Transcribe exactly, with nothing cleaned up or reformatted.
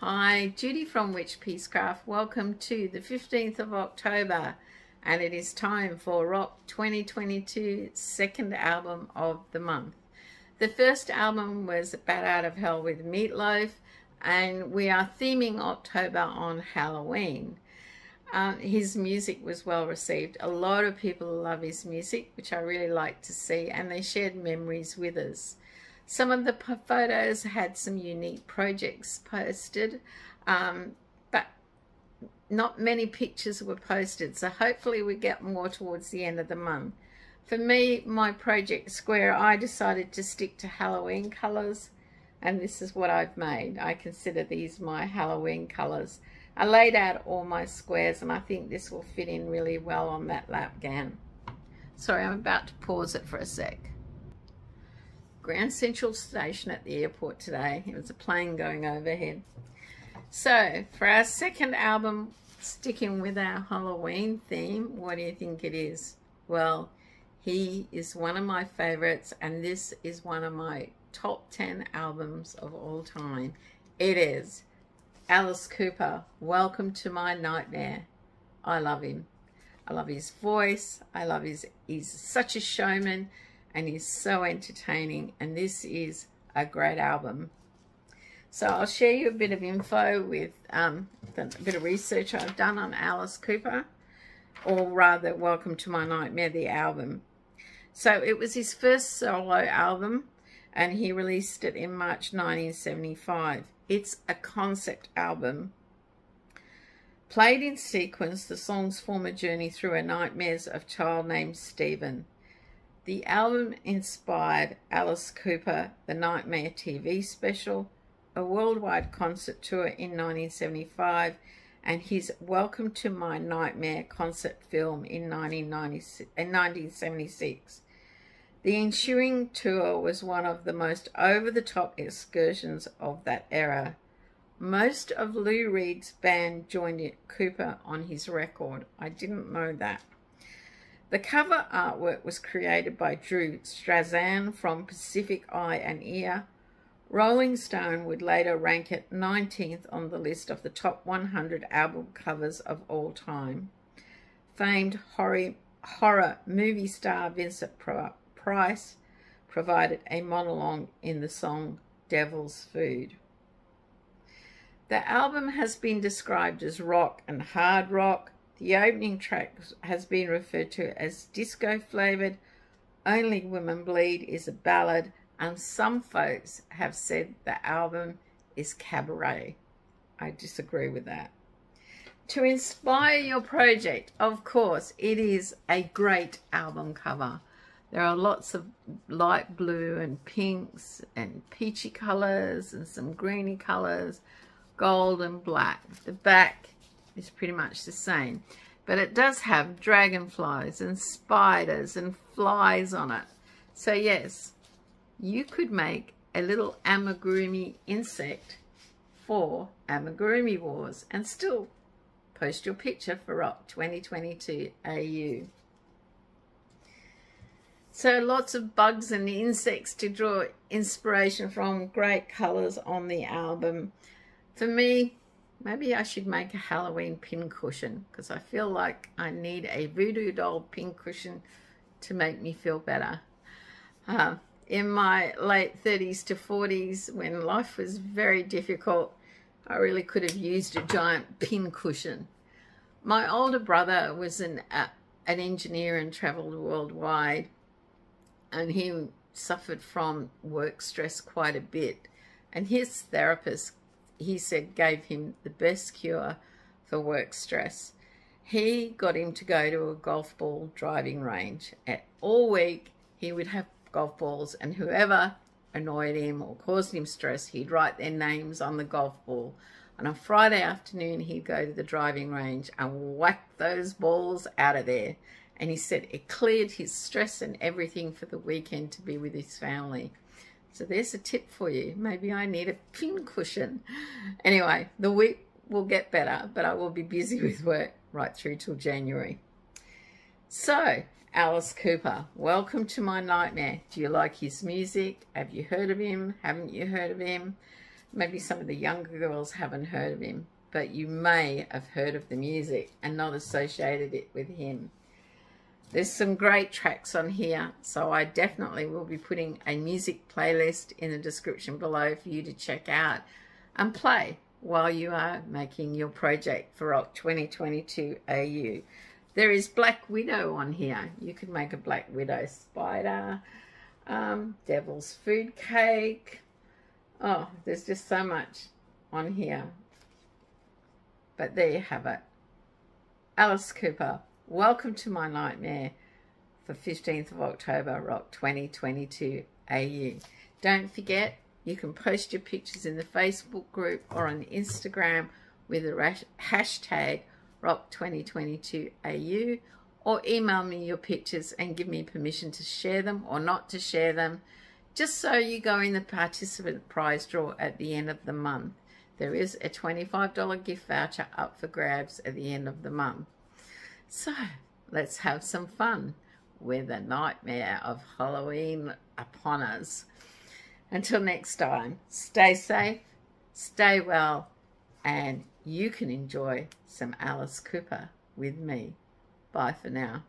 Hi, Judy from Witch Peacecraft. Welcome to the fifteenth of October, and it is time for Rock twenty twenty-two, second album of the month. The first album was Bat Out of Hell with Meatloaf, and we are theming October on Halloween. Um, his music was well received. A lot of people love his music, which I really like to see, and they shared memories with us. Some of the photos had some unique projects posted, um, but not many pictures were posted, so hopefully we get more towards the end of the month. For me, my project square, I decided to stick to Halloween colours, and this is what I've made. I consider these my Halloween colours. I laid out all my squares, and I think this will fit in really well on that lapgan. Sorry, I'm about to pause it for a sec. Grand Central Station at the airport today. It was a plane going overhead. So, for our second album, sticking with our Halloween theme, what do you think it is? Well, he is one of my favourites, and this is one of my top ten albums of all time. It is Alice Cooper, Welcome to My Nightmare. I love him. I love his voice. I love his, he's such a showman, and he's so entertaining, and this is a great album. So I'll share you a bit of info with um, a bit of research I've done on Alice Cooper, or rather Welcome to My Nightmare, the album. So it was his first solo album, and he released it in March nineteen seventy-five. It's a concept album. Played in sequence, the songs form a journey through a nightmares of a child named Stephen. The album inspired Alice Cooper, the Nightmare T V special, a worldwide concert tour in nineteen seventy-five, and his Welcome to My Nightmare concert film in nineteen seventy-six. The ensuing tour was one of the most over-the-top excursions of that era. Most of Lou Reed's band joined Cooper on his record. I didn't know that. The cover artwork was created by Drew Struzan from Pacific Eye and Ear. Rolling Stone would later rank it nineteenth on the list of the top one hundred album covers of all time. Famed horror, horror movie star Vincent Price Price provided a monologue in the song Devil's Food. The album has been described as rock and hard rock. The opening track has been referred to as disco-flavoured. Only Women Bleed is a ballad, and some folks have said the album is cabaret. I disagree with that. To inspire your project, of course, it is a great album cover. There are lots of light blue and pinks and peachy colours and some greeny colours, gold and black. The back is pretty much the same, but it does have dragonflies and spiders and flies on it. So yes, you could make a little amigurumi insect for Amigurumi Wars and still post your picture for Rock twenty twenty-two A U. So lots of bugs and insects to draw inspiration from, great colours on the album. For me, maybe I should make a Halloween pincushion, because I feel like I need a voodoo doll pincushion to make me feel better. Uh, in my late thirties to forties, when life was very difficult, I really could have used a giant pincushion. My older brother was an, uh, an engineer and travelled worldwide, and he suffered from work stress quite a bit. And his therapist, he said, gave him the best cure for work stress. He got him to go to a golf ball driving range. All week, he would have golf balls, and whoever annoyed him or caused him stress, he'd write their names on the golf ball. And on Friday afternoon, he'd go to the driving range and whack those balls out of there. And he said it cleared his stress and everything for the weekend to be with his family. So there's a tip for you. Maybe I need a pincushion. Anyway, the week will get better, but I will be busy with work right through till January. So, Alice Cooper, Welcome to My Nightmare. Do you like his music? Have you heard of him? Haven't you heard of him? Maybe some of the younger girls haven't heard of him, but you may have heard of the music and not associated it with him. There's some great tracks on here, so I definitely will be putting a music playlist in the description below for you to check out and play while you are making your project for Rock twenty twenty-two A U. There is Black Widow on here. You could make a Black Widow spider, um, Devil's Food Cake. Oh, there's just so much on here. But there you have it. Alice Cooper, Welcome to My Nightmare for fifteenth of October, Rock twenty twenty-two A U. Don't forget, you can post your pictures in the Facebook group or on Instagram with the hashtag Rock twenty twenty-two A U, or email me your pictures and give me permission to share them or not to share them, just so you go in the participant prize draw at the end of the month. There is a twenty-five dollar gift voucher up for grabs at the end of the month. So let's have some fun with a nightmare of Halloween upon us. Until next time, stay safe, stay well, and you can enjoy some Alice Cooper with me. Bye for now.